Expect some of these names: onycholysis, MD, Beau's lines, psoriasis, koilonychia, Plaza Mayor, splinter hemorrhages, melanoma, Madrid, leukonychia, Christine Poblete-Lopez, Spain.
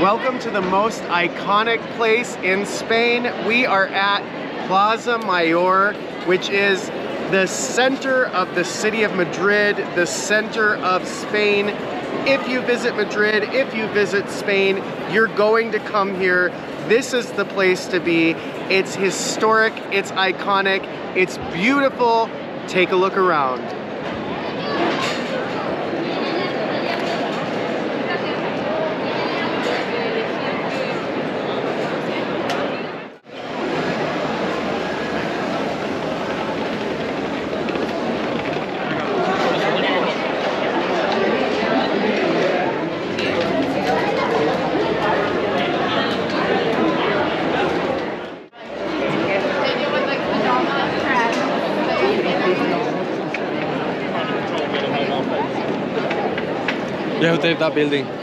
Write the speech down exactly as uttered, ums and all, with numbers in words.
Welcome to the most iconic place in Spain. We are at Plaza Mayor, which is the center of the city of Madrid, the center of Spain. If you visit Madrid, if you visit Spain, you're going to come here. This is the place to be. It's historic, it's iconic, it's beautiful. Take a look around. You have to take that building.